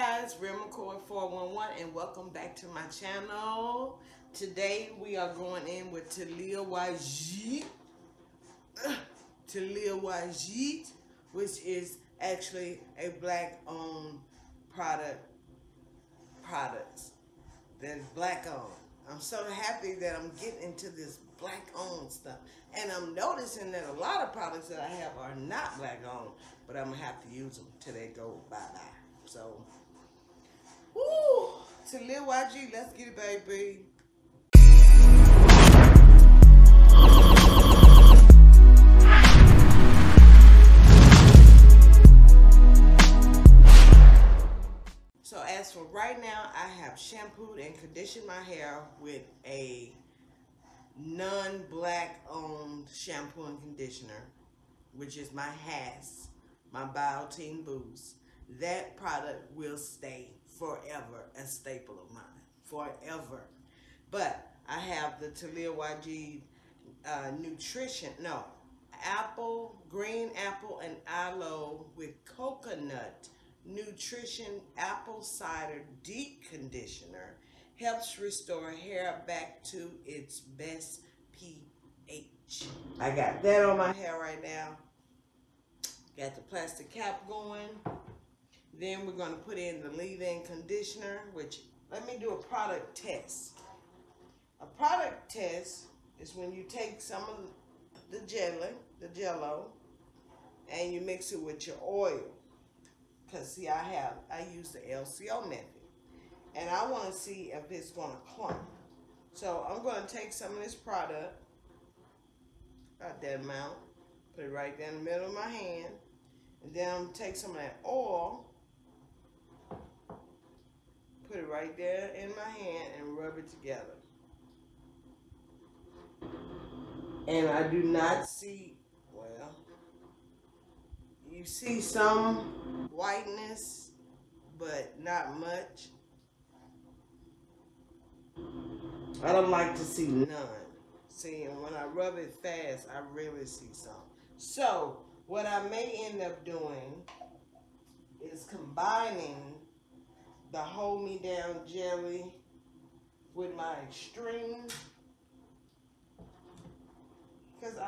guys, Real McCoy 411, and welcome back to my channel. Today we are going in with Taliah Waajid. Taliah Waajid, which is actually a black-owned product that's black-owned. I'm so happy that I'm getting into this black-owned stuff, and I'm noticing that a lot of products that I have are not black-owned, but I'm gonna have to use them till they go bye-bye. So, woo! Taliah Waajid, let's get it, baby. So as for right now, I have shampooed and conditioned my hair with a non-black owned shampoo and conditioner, which is my HASS, my Biotin Boost. That product will stay forever a staple of mine, forever. But I have the Taliah Waajid Green Apple and Aloe with Coconut Nutrition Apple Cider Deep Conditioner. Helps restore hair back to its best pH. I got that on my hair right now. Got the plastic cap going. Then we're going to put in the leave-in conditioner, which, let me do a product test. A product test is when you take some of the jello, and you mix it with your oil. Because, see, I use the LCO method. And I want to see if it's going to clump. So I'm going to take some of this product, about that amount, put it right down the middle of my hand. And then I'm going to take some of that oil, put it right there in my hand, and rub it together. And I do not see, well, you see some whiteness, but not much. I don't like to see none. See, and when I rub it fast, I really see some. So, what I may end up doing is combining the Hold Me Down Jelly with my Extreme. Because,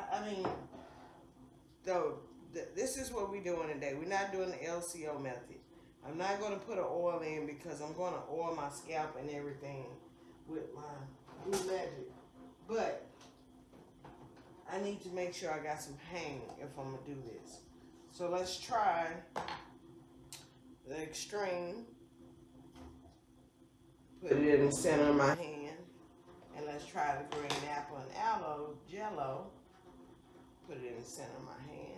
this is what we're doing today. We're not doing the LCO method. I'm not going to put an oil in because I'm going to oil my scalp and everything with my Blue Magic, but I need to make sure I got some hang if I'm going to do this. So let's try the Extreme. Put it in the center of my hand, and let's try the Green Apple and Aloe Jello. Put it in the center of my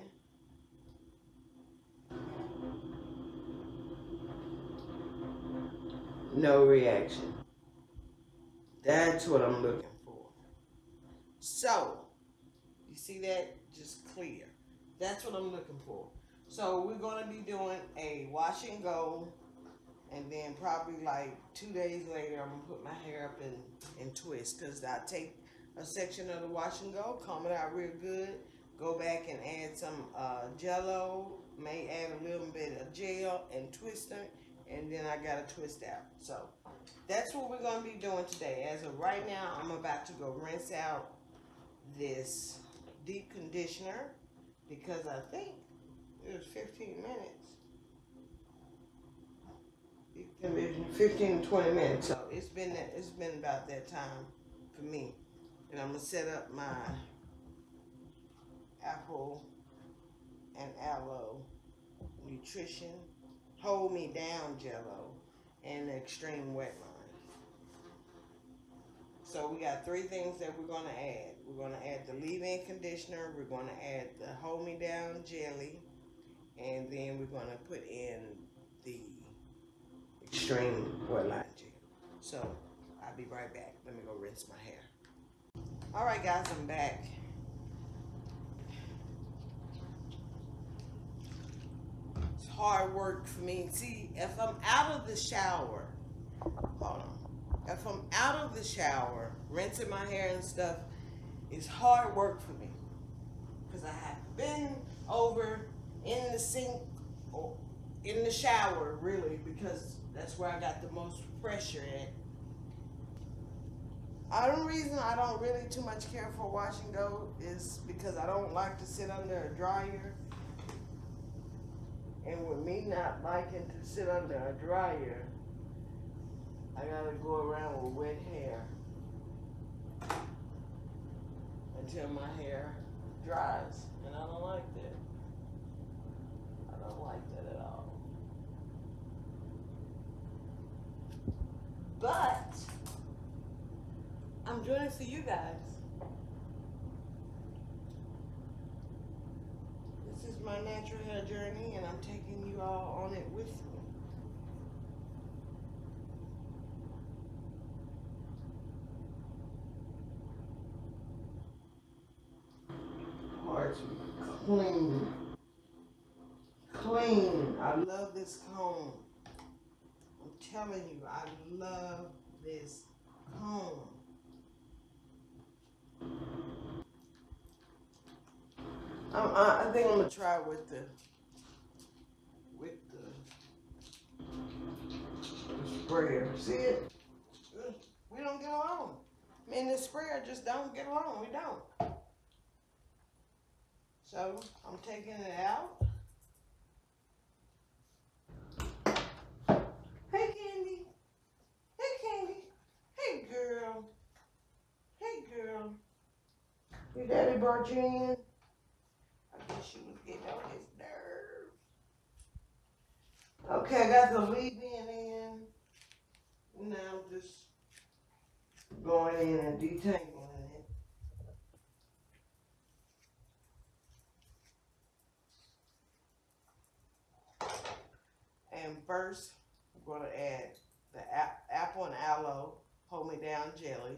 hand. No reaction. That's what I'm looking for. So, you see that? Just clear. That's what I'm looking for. So, we're going to be doing a wash and go. And then probably like 2 days later, I'm going to put my hair up and twist. Because I take a section of the wash and go, comb it out real good. Go back and add some jello. May add a little bit of gel and twist it. And then I got to twist out. So that's what we're going to be doing today. As of right now, I'm about to go rinse out this deep conditioner because I think it was 15 minutes. Deep conditioner, 15 to 20 minutes. So it's been about that time for me. And I'm going to set up my Apple and Aloe Nutrition Hold Me Down Jello and the Extreme Wet Line. So we got three things that we're going to add. We're going to add the leave-in conditioner. We're going to add the Hold Me Down Jelly. And then we're going to put in the Extreme Wet Line Gel. So I'll be right back. Let me go rinse my hair. Alright guys, I'm back. Hard work for me. See, if I'm out of the shower, hold on. If I'm out of the shower, rinsing my hair and stuff, it's hard work for me. Because I have to bend over in the sink or in the shower, really, because that's where I got the most pressure at. The reason I don't really too much care for wash and go is because I don't like to sit under a dryer. And with me not liking to sit under a dryer, I gotta go around with wet hair until my hair dries. And I don't like that. I don't like that at all. But I'm doing it for you guys. This is my natural hair journey, and I'm taking you all on it with me. Hard to clean. Clean. I love this comb. I'm telling you, I love this comb. I think I'm gonna try with the sprayer. See it? We don't get along. Me and this sprayer just don't get along. We don't. So I'm taking it out. Hey Candy. Hey Candy. Hey girl. Hey girl. Your daddy brought you in. She was getting on his nerve. Okay, I got the leave in. Now I'm just going in and detangling it. And first, I'm going to add the apple and aloe hold me down jelly.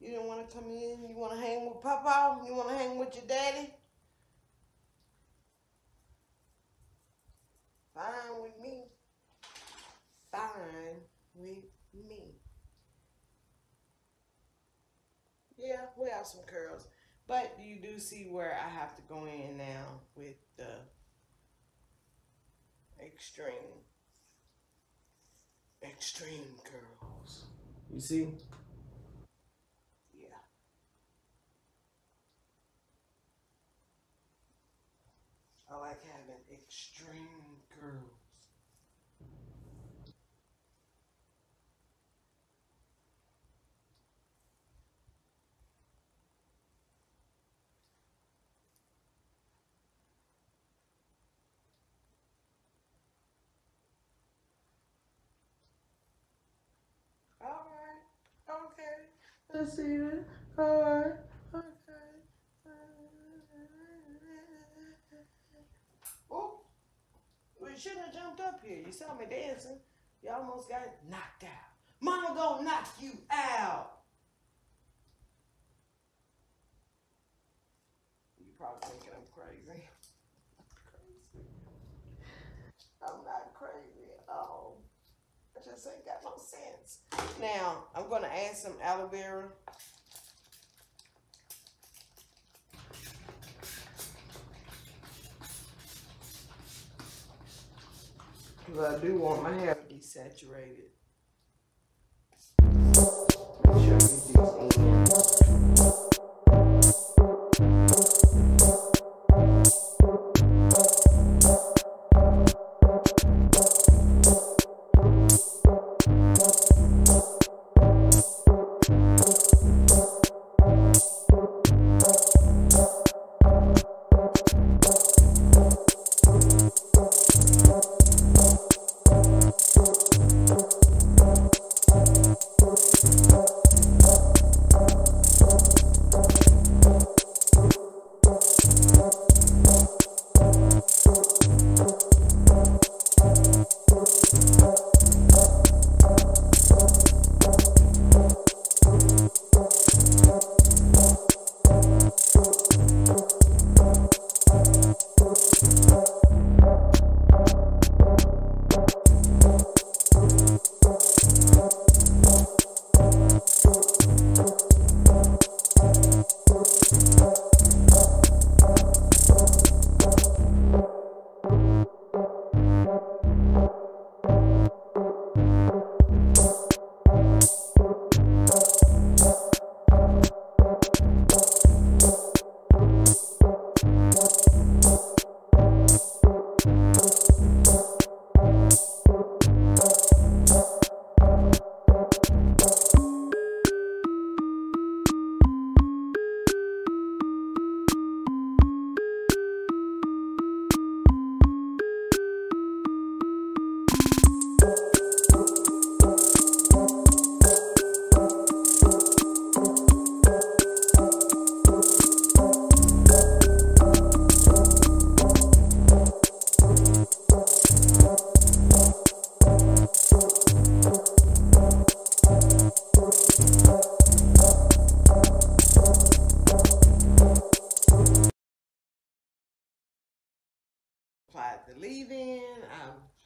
You don't want to come in? You want to hang with Papa? You want to hang with your daddy? Fine with me. Fine with me. Yeah, we have some curls. But you do see where I have to go in now with the extreme curls. You see? I like having extreme curls. All right. Okay. Let's see it. All right. Shouldn't have jumped up here. You saw me dancing. You almost got knocked out. Mama gonna knock you out. You probably thinking I'm crazy. I'm not crazy at all. I just ain't got no sense. Now I'm gonna add some aloe vera. Because I do want my hair to be saturated.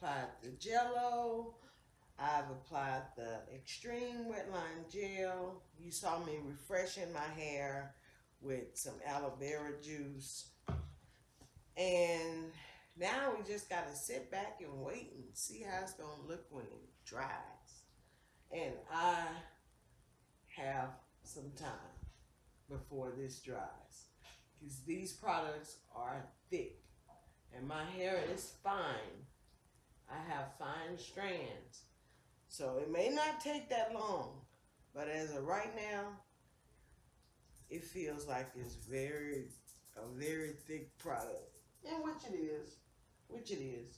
applied the Jell-O. I've applied the Extreme Wet Line Gel. You saw me refreshing my hair with some aloe vera juice. And now we just got to sit back and wait and see how it's going to look when it dries. And I have some time before this dries, because these products are thick and my hair is fine. I have fine strands, so it may not take that long, but as of right now, it feels like it's a very thick product, and which it is.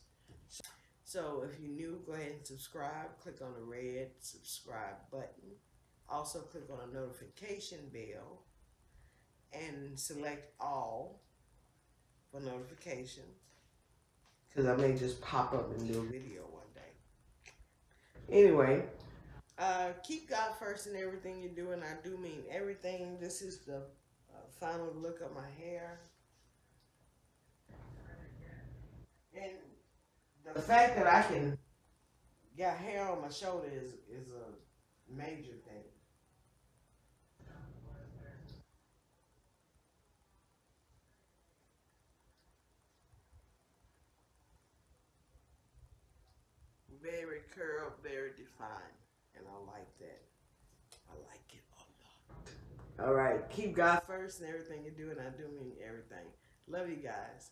So if you're new, go ahead and subscribe. Click on the red subscribe button. Also click on a notification bell and select all for notifications, because I may just pop up and do a video one day. Anyway, keep God first in everything you do, and I do mean everything. This is the final look of my hair. And the fact that I can got hair on my shoulder is a major thing. Very curled, very defined, and I like that. I like it a lot. All right, keep God first in everything you do, and I do mean everything. Love you guys.